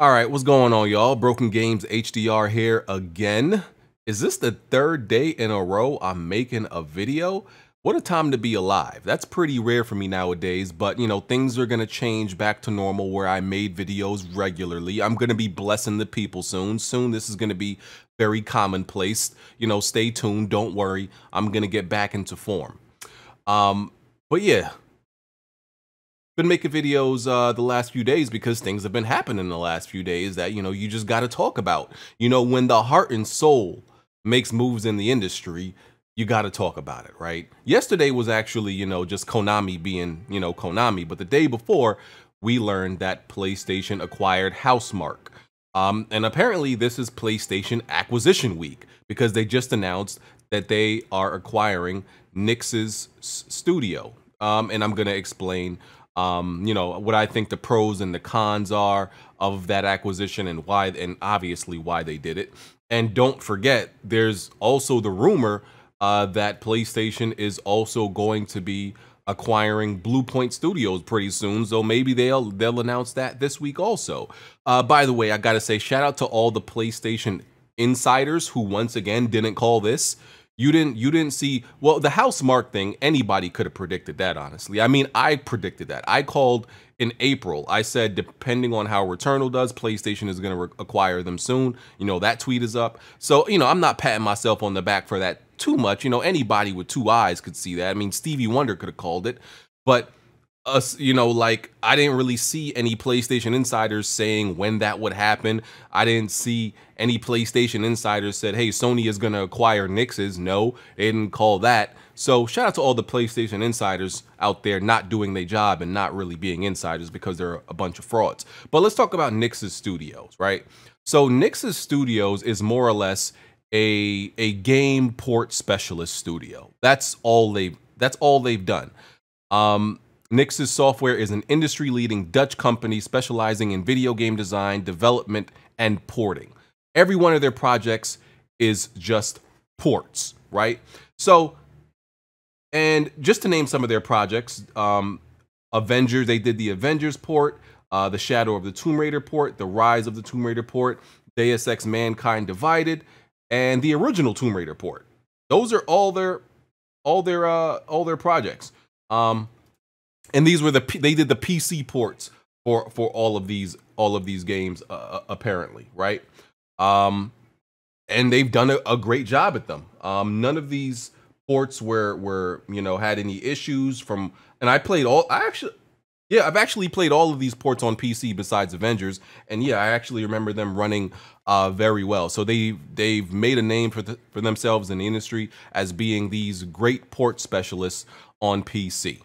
All right, what's going on, y'all? Broken Games HDR here again. Is this the third day in a row I'm making a video? What a time to be alive. That's pretty rare for me nowadays, but you know, things are gonna change back to normal where I made videos regularly. I'm gonna be blessing the people soon. Soon this is gonna be very commonplace. You know, stay tuned, don't worry. I'm gonna get back into form. But yeah. Been making videos the last few days because things have been happening the last few days that, you know, you just got to talk about. You know, when the heart and soul makes moves in the industry, you got to talk about it, right? Yesterday was actually, you know, just Konami being, you know, Konami. But the day before, we learned that PlayStation acquired Housemarque. And apparently this is PlayStation Acquisition Week because they just announced that they are acquiring Nixxes studio. And I'm going to explain you know, what I think the pros and the cons are of that acquisition and why, and obviously why they did it. And don't forget, there's also the rumor that PlayStation is also going to be acquiring Bluepoint Studios pretty soon, so maybe they'll announce that this week also. By the way, I gotta say, shout out to all the PlayStation insiders who once again didn't call this. You didn't see, well, the Housemarque thing, anybody could have predicted that, honestly. I mean, I predicted that. I called in April. I said, depending on how Returnal does, PlayStation is going to acquire them soon. You know, that tweet is up. So, you know, I'm not patting myself on the back for that too much. You know, anybody with two eyes could see that. I mean, Stevie Wonder could have called it. But us, you know, like, I didn't really see any PlayStation insiders saying when that would happen. I didn't see any PlayStation insiders said, hey, Sony is going to acquire Nixxes. No, they didn't call that. So shout out to all the PlayStation insiders out there not doing their job and not really being insiders because they're a bunch of frauds. But let's talk about Nixxes Studios, right? So Nixxes Studios is more or less a game port specialist studio. That's all they've done. Nixxes Software is an industry-leading Dutch company specializing in video game design, development, and porting. Every one of their projects is just ports, right? So, and just to name some of their projects, Avengers, they did the Avengers port, the Shadow of the Tomb Raider port, the Rise of the Tomb Raider port, Deus Ex Mankind Divided, and the original Tomb Raider port. Those are all their projects. And these were they did the PC ports for all of these games apparently, right? And they've done a great job at them. None of these ports were you know, had any issues from. And I've actually played all of these ports on PC besides Avengers, and yeah, I actually remember them running very well. So they've made a name for themselves in the industry as being these great port specialists on PC.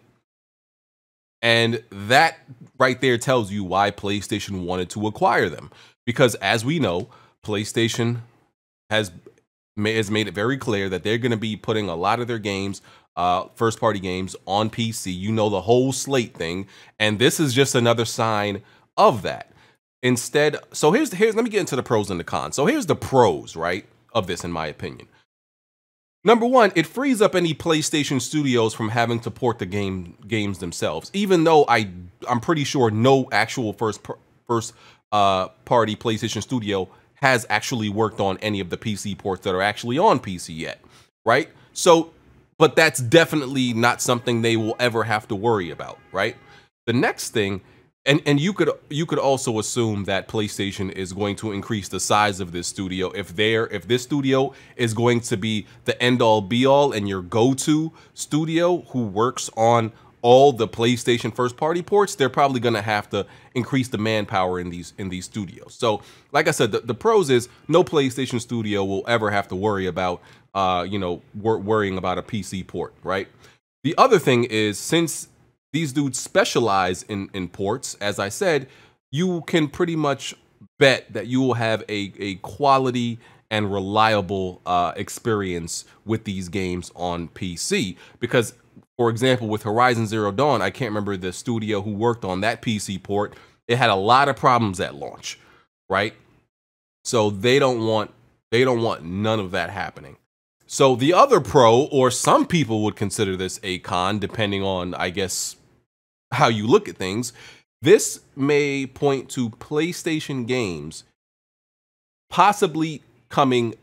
And that right there tells you why PlayStation wanted to acquire them. Because as we know, PlayStation has made it very clear that they're going to be putting a lot of their games, first-party games, on PC. You know, the whole slate thing. And this is just another sign of that. Instead, so here's let me get into the pros and the cons. So here's the pros, right, of this, in my opinion. Number one, it frees up any PlayStation studios from having to port the games themselves, even though I'm pretty sure no actual first party PlayStation studio has actually worked on any of the PC ports that are actually on PC yet, right? So, but that's definitely not something they will ever have to worry about, right? The next thing, and you could also assume that PlayStation is going to increase the size of this studio if this studio is going to be the end all be all and your go-to studio who works on all the PlayStation first party ports. They're probably going to have to increase the manpower in these studios. So, like I said, the pros is no PlayStation studio will ever have to worry about you know, worrying about a PC port, right? The other thing is, since these dudes specialize in ports, as I said, you can pretty much bet that you will have a quality and reliable experience with these games on PC. Because, for example, with Horizon Zero Dawn, I can't remember the studio who worked on that PC port. It had a lot of problems at launch, right? So they don't want none of that happening. So the other pro, or some people would consider this a con, depending on, I guess, how you look at things, This may point to PlayStation games possibly coming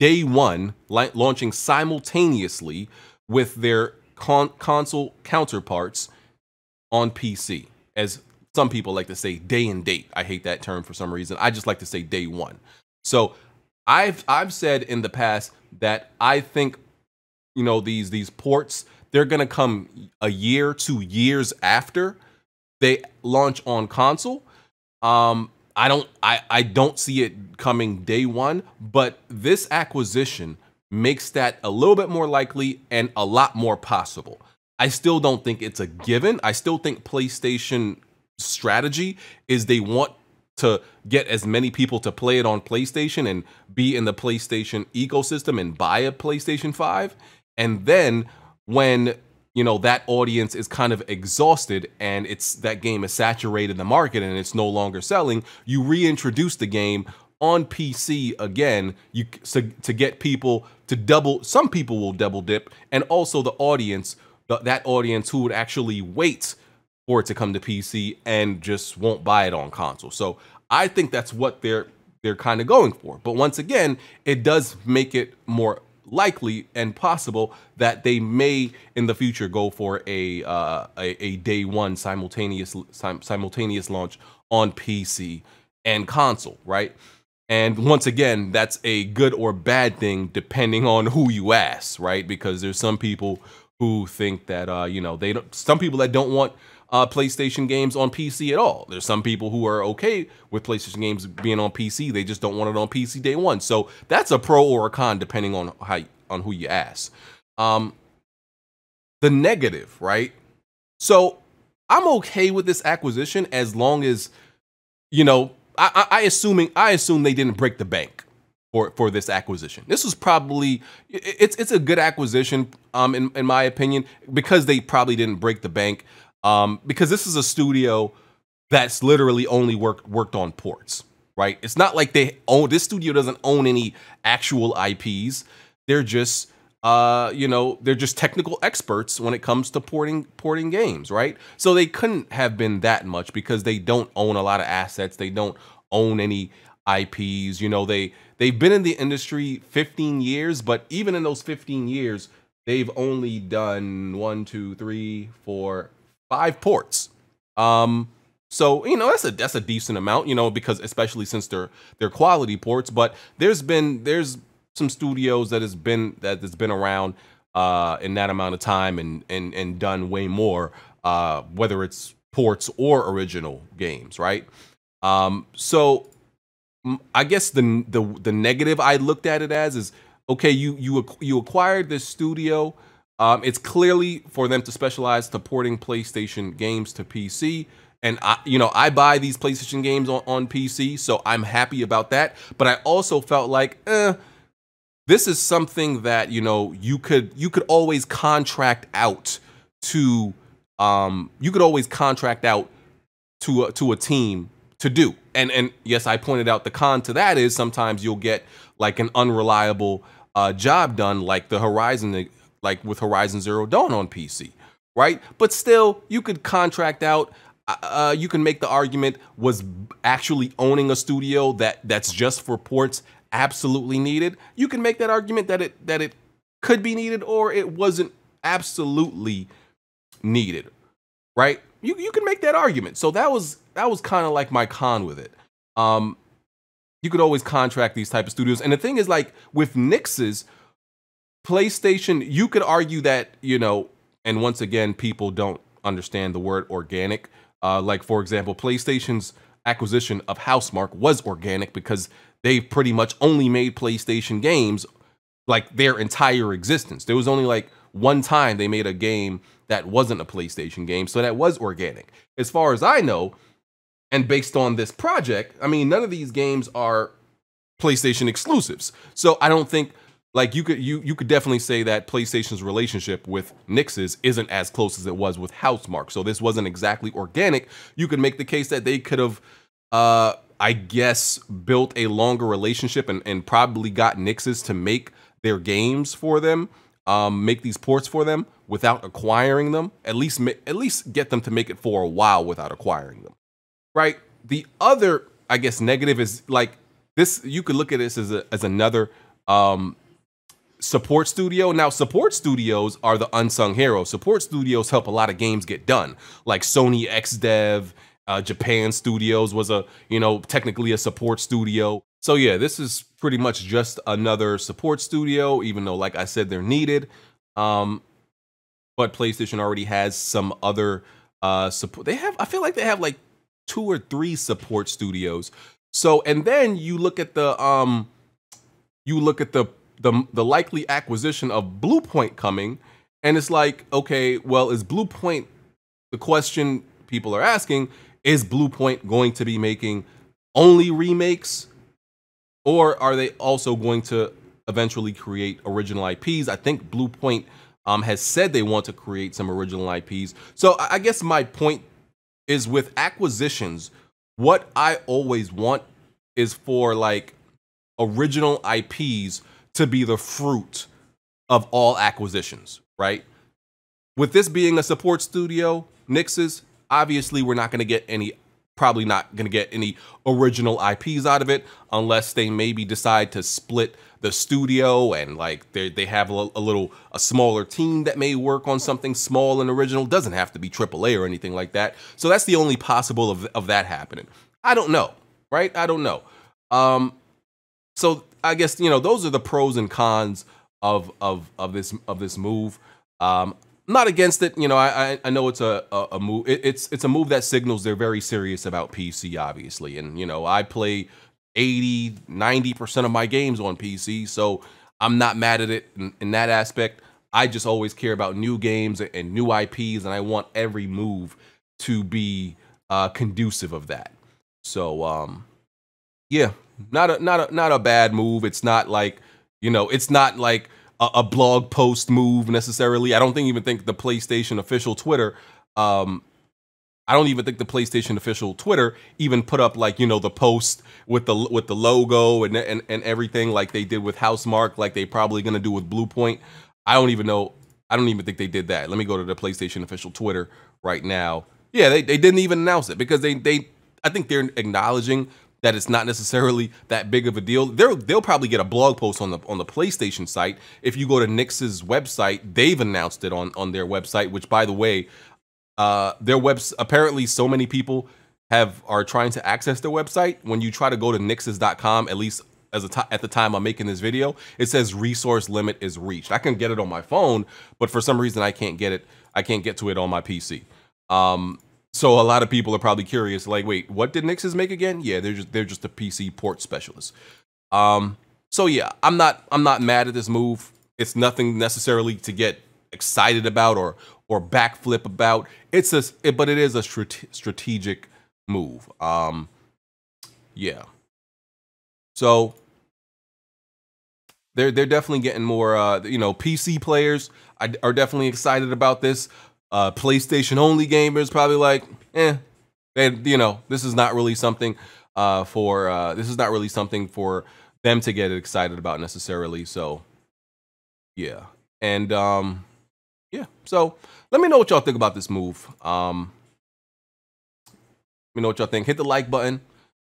day one, launching simultaneously with their console counterparts on PC. As some people like to say, day and date. I hate that term for some reason. I just like to say day one. So I've said in the past that I think, you know, these ports, they're gonna come a year, 2 years after they launch on console. I don't see it coming day one, but this acquisition makes that a little bit more likely and a lot more possible. I still don't think it's a given. I still think PlayStation strategy is they want to get as many people to play it on PlayStation and be in the PlayStation ecosystem and buy a PlayStation 5. And then when, you know, that audience is kind of exhausted and it's that game is saturated the market and it's no longer selling, you reintroduce the game on PC again, to get people to some people will double dip, and also the audience, that audience who would actually wait for it to come to PC and just won't buy it on console. So I think that's what they're kind of going for. But once again, it does make it more likely and possible that they may in the future go for a day one simultaneous launch on PC and console, right? And once again, that's a good or bad thing depending on who you ask, right? Because there's some people who think that you know, some people that don't want PlayStation games on PC at all. There's some people who are okay with PlayStation games being on PC. They just don't want it on PC day one. So that's a pro or a con depending on who you ask. The negative, right? So I'm okay with this acquisition as long as, you know, I assume they didn't break the bank for this acquisition. This was probably, it's a good acquisition in my opinion, because they probably didn't break the bank. Because this is a studio that's literally only worked on ports, right? It's not like they own, this studio doesn't own any actual IPs. They're just, you know, they're just technical experts when it comes to porting games, right? So they couldn't have been that much because they don't own a lot of assets. They don't own any IPs. You know, they've been in the industry 15 years, but even in those 15 years, they've only done 1, 2, 3, 4, 5 ports. So, you know, that's a decent amount, you know, because especially since they're quality ports. But there's some studios that has been around in that amount of time and done way more, whether it's ports or original games, right? So I guess the negative I looked at it as is, okay, you acquired this studio. It's clearly for them to specialize to porting PlayStation games to PC. And I buy these PlayStation games on PC, so I'm happy about that. But I also felt like, this is something that, you know, you could always contract out to, a team to do. And yes, I pointed out the con to that is sometimes you'll get like an unreliable job done, like with Horizon Zero Dawn on PC, right? But still, you could contract out, you can make the argument, was actually owning a studio that's just for ports absolutely needed? You can make that argument that it could be needed or it wasn't absolutely needed, right? You can make that argument. So that was kind of like my con with it. You could always contract these type of studios. And the thing is, like with Nixxes, PlayStation, you could argue that, you know, and once again, people don't understand the word organic. Like, for example, PlayStation's acquisition of Housemarque was organic because they've pretty much only made PlayStation games like their entire existence. There was only like one time they made a game that wasn't a PlayStation game, so that was organic. As far as I know, and based on this project, I mean, none of these games are PlayStation exclusives. So I don't think... like you could definitely say that PlayStation's relationship with Nixxes isn't as close as it was with Housemarque. So this wasn't exactly organic. You could make the case that they could have, I guess, built a longer relationship and probably got Nixxes to make their games for them, make these ports for them without acquiring them. At least get them to make it for a while without acquiring them. right? The other, I guess, negative is like this. You could look at this as another support studio. Now, support studios are the unsung heroes. Support studios help a lot of games get done, like Sony Xdev. Japan Studios was a, you know, technically a support studio. So yeah, this is pretty much just another support studio, even though, like I said, they're needed. But PlayStation already has some other support. They have, I feel like they have like 2 or 3 support studios. So, and then you look at the, you look at the likely acquisition of Bluepoint coming, and it's like, okay, well, is Bluepoint, the question people are asking, is Bluepoint going to be making only remakes, or are they also going to eventually create original IPs? I think Bluepoint has said they want to create some original IPs. So I guess my point is, with acquisitions, what I always want is for like original IPs to be the fruit of all acquisitions, right? With this being a support studio, Nixxes, obviously we're not going to get any, probably not going to get any original IPs out of it, unless they maybe decide to split the studio and like they have a smaller team that may work on something small and original. Doesn't have to be AAA or anything like that. So that's the only possible of that happening. I don't know, right? I don't know. So I guess, you know, those are the pros and cons of this move. Not against it, you know. I know it's a move. It's a move that signals they're very serious about PC, obviously. And you know, I play 80–90% of my games on PC, so I'm not mad at it in that aspect. I just always care about new games and new IPs, and I want every move to be conducive of that. So yeah, not a bad move. It's not like, you know, it's not like a blog post move necessarily. I don't even think the PlayStation official Twitter, I don't even think the PlayStation official Twitter even put up, like, you know, the post with the logo and everything, like they did with Housemarque, like they probably gonna do with Bluepoint. I don't even know. I don't even think they did that. Let me go to the PlayStation official Twitter right now. Yeah, they didn't even announce it, because they I think they're acknowledging that it's not necessarily that big of a deal. They'll probably get a blog post on the PlayStation site. If you go to Nixxes' website, they've announced it on their website, which, by the way, their webs, apparently so many people are trying to access their website. When you try to go to nixxes.com, at least at the time I'm making this video, it says resource limit is reached. I can get it on my phone, but for some reason I can't get it. I can't get to it on my PC. So a lot of people are probably curious, like, wait, what did Nixxes make again? Yeah, they're just a PC port specialist. So yeah, I'm not mad at this move. It's nothing necessarily to get excited about or backflip about. But it is a strategic move. Yeah. So they're definitely getting more. You know, PC players are definitely excited about this. PlayStation only gamers probably like, eh, you know, this is not really something for them to get excited about necessarily. So yeah. And yeah, so let me know what y'all think about this move. Let me know what y'all think. Hit the like button.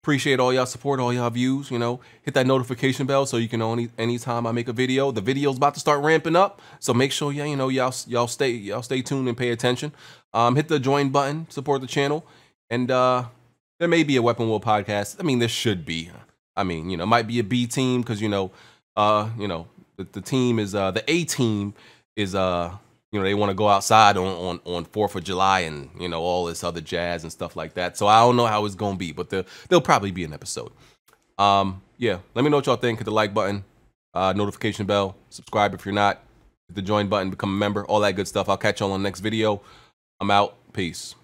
Appreciate all y'all support, all y'all views, you know. Hit that notification bell so you can know anytime I make a video. The video's about to start ramping up, so make sure y'all stay tuned and pay attention. Hit the join button, support the channel, and there may be a Weapon Wheel podcast. I mean, there should be. I mean, you know, it might be a B team, because you know, the team is the A team is you know, they want to go outside on 4th of July and, you know, all this other jazz and stuff like that. So I don't know how it's going to be, but there'll probably be an episode. Yeah, let me know what y'all think. Hit the like button, notification bell, subscribe if you're not, hit the join button, become a member, all that good stuff. I'll catch y'all on the next video. I'm out. Peace.